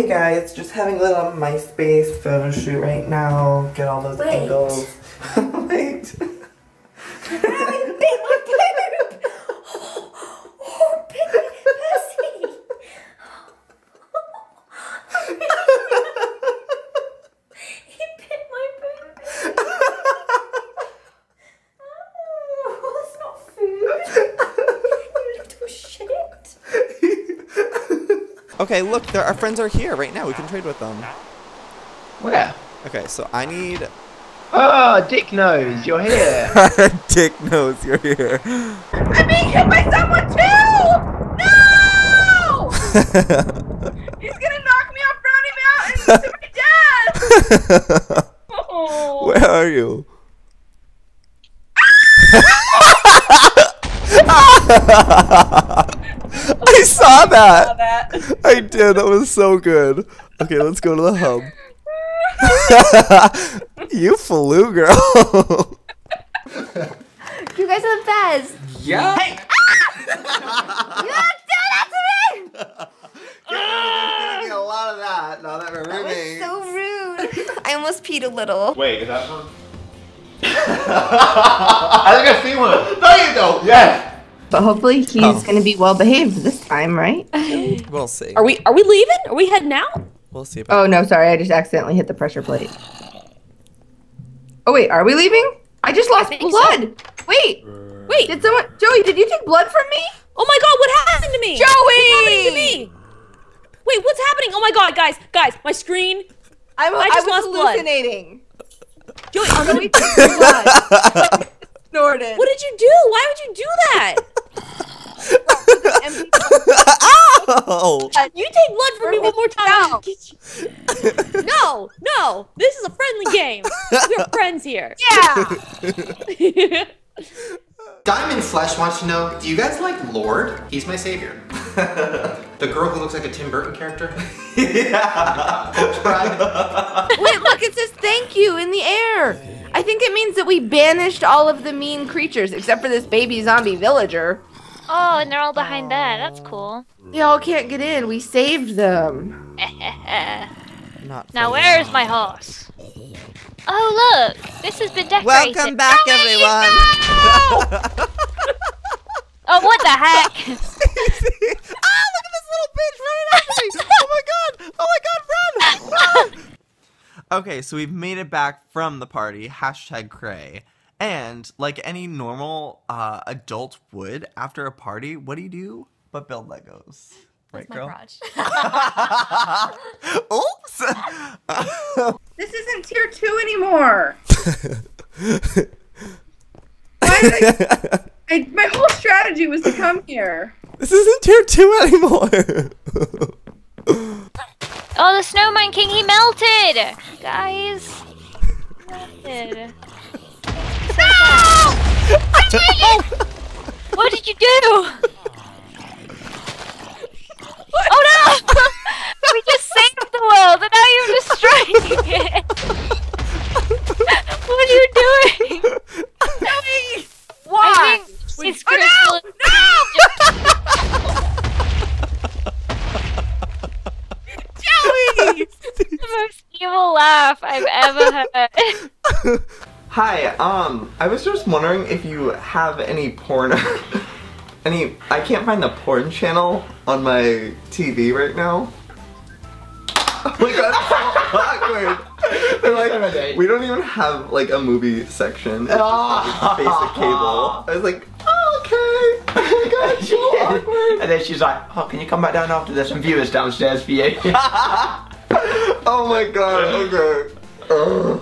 Hey guys, just having a little MySpace photo shoot right now. Get all those angles. Wait. Okay, look, our friends are here right now. We can trade with them. Where? Okay, so I need... Oh, Dick Nose, you're here. Dick Nose, you're here. I'm being hit by someone too! No! He's gonna knock me off Brownie Mountain to my death! Oh. Where are you? I saw that! I did, that was so good. Okay, let's go to the hub. You flew, girl. You guys are the best. Yeah. Hey. Ah! You don't do that to me! Yeah, a lot of that. No, that was so rude. I almost peed a little. Wait, is that one? I think I see one. No, you don't. Yes. But hopefully he's gonna be well behaved this time, right? We'll see. Are we leaving? Are we heading out? We'll see. About no, sorry, I just accidentally hit the pressure plate. Oh wait, are we leaving? I just lost blood. So. Wait. Did someone? Joey, did you take blood from me? Oh my God, what happened to me? Joey! What happened to me? Wait, what's happening? Oh my God, guys, my screen. I just lost blood. Joey, I'm gonna be blood. Snorted. What did you do? Why would you do that? Ow! You take blood from me one more time. No, this is a friendly game. We're friends here. Yeah. Diamond Flesh wants to know, do you guys like Lord? He's my savior. The girl who looks like a Tim Burton character? Yeah. Wait, look, it says thank you in the air. I think it means that we banished all of the mean creatures except for this baby zombie villager. Oh, and they're all behind that. That's cool. They all can't get in. We saved them. Now where's my horse? Oh, look. This has been decorated. Welcome back, everyone. Oh, what the heck? Ah, look at this little bitch running after me. Oh, my God. Run. Okay, so we've made it back from the party, #cray. And like any normal adult would after a party, what do you do but build Legos? Right, girl? Oops! This isn't tier 2 anymore! Why did I my whole strategy was to come here. This isn't tier 2 anymore! Oh, the snowman king, he melted! Guys. Melted. No! What did you do? What? Oh no! We just saved the world and now you're destroying it! What are you doing? Tell me! Why? It's crystal. No! The most evil laugh I've ever heard. Hi, I was just wondering if you have any porn. I can't find the porn channel on my TV right now. Oh my God, that's so awkward. They're like, we don't even have like a movie section. It's just like basic cable. I was like, oh, okay. Oh my God, so awkward. And then she's like, oh, can you come back down after this? Some viewers downstairs for you. Oh my God, okay.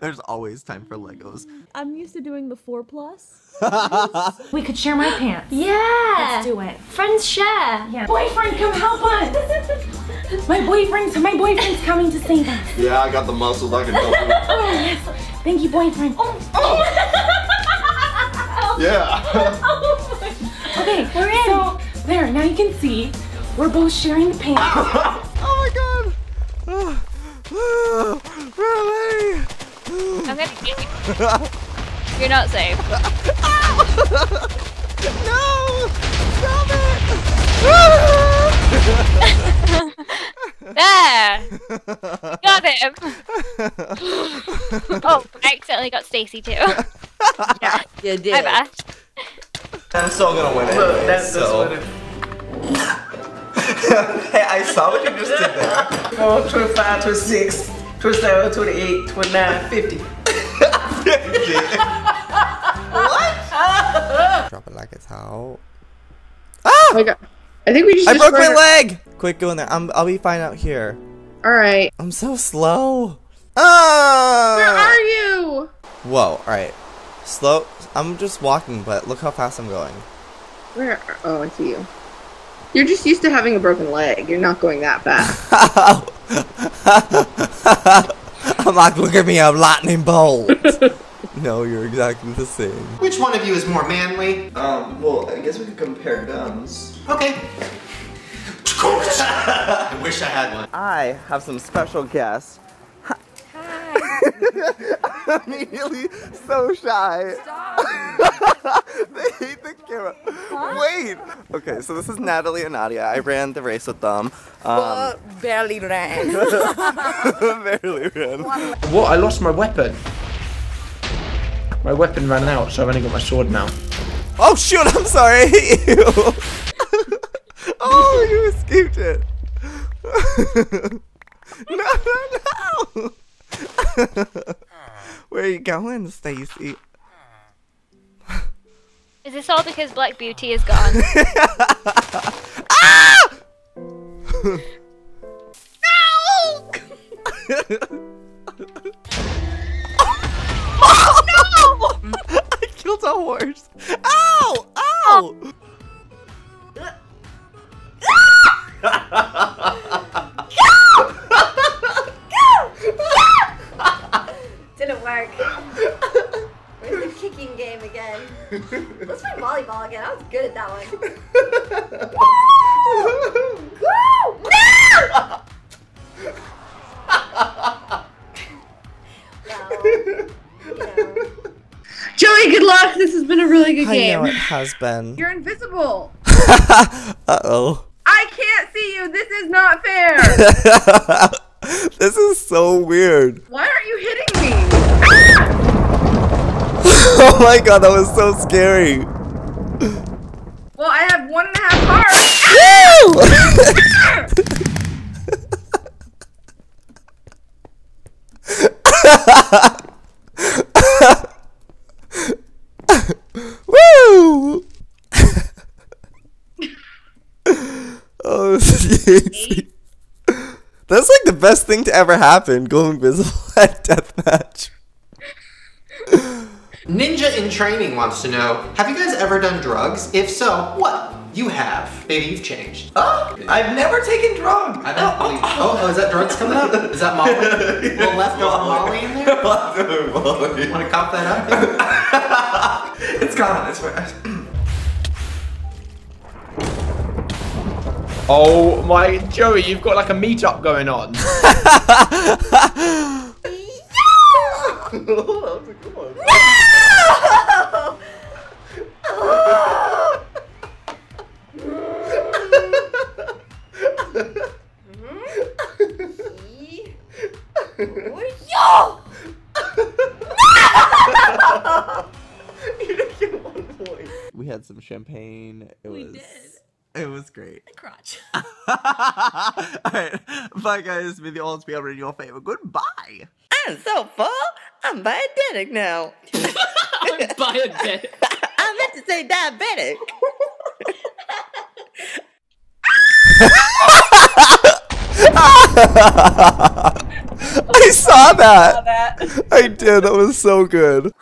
There's always time for Legos. I'm used to doing the 4+. We could share my pants. Yeah. Let's do it. Friends share. Yeah. Boyfriend, come help us. My boyfriend's coming to save us. Yeah, I got the muscles. I can help you. Oh, yes. Thank you, boyfriend. Oh. Yeah. Oh my. Okay, we're in. So, there, now you can see. We're both sharing the pants. Oh my God! Really? I'm gonna get you. You're not safe. No! Stop it! Got him! Oh, I accidentally got Stacy too. Yeah, you did. I bet. I'm still gonna win it. Anyway, that's so. Hey, I saw what you just did there. 4, 25, 26, 27, 28, 29, 50. 50? What? Drop it like it's hot. Ah! Oh my god. I think we just broke my leg! Quick, go in there. I'll be fine out here. Alright. I'm so slow. Oh! Where are you? Whoa, alright. Slow. I'm just walking, but look how fast I'm going. Where? Oh, I see you. You're just used to having a broken leg. You're not going that fast. I'm like, look at me, I'm lightning bolt. No, you're exactly the same. Which one of you is more manly? Well, I guess we could compare guns. Okay. I wish I had one. I have some special guests. Hi. I'm immediately so shy. Stop. They hate the camera. Huh? Wait. Okay, so this is Natalie and Nadia. I ran the race with them. Barely ran. Barely ran. What? I lost my weapon. My weapon ran out, so I've only got my sword now. Oh shoot! I'm sorry. Ew. Oh, you escaped it. No. Where are you going, Stacy? Is this all because Black Beauty is gone? Ah! No! Oh, no! I killed a horse. Ow! Ow! Didn't work. We're in the kicking game again. Let's play volleyball again. I was good at that one. Woo! Woo! No! Well, you know. Joey, good luck. This has been a really good game. I know it has been. You're invisible. Uh-oh. I can't see you. This is not fair. This is so weird. Why aren't you hitting me? Ah! Oh my god, that was so scary. Well, I have 1.5 hearts. Woo! Oh, Stacy. That's like the best thing to ever happen, go invisible at deathmatch. Ninja in Training wants to know, have you guys ever done drugs? If so, what? You have. Maybe you've changed. Oh, I've never taken drugs. I don't believe it. Oh, is that drugs coming up? Is that Molly? Little left Molly in there? Molly. Want to cop that up? It's gone, I swear. Oh my, Joey, you've got like a meetup going on. That was a good one. No! Oh! No! You didn't get 1 point. We had some champagne. We did. It was great. The crotch. Alright, bye guys. May the odds be ever in your favor. Goodbye. I'm so full, I'm diabetic now. I'm diabetic. I meant to say diabetic. I saw that. I did. That was so good.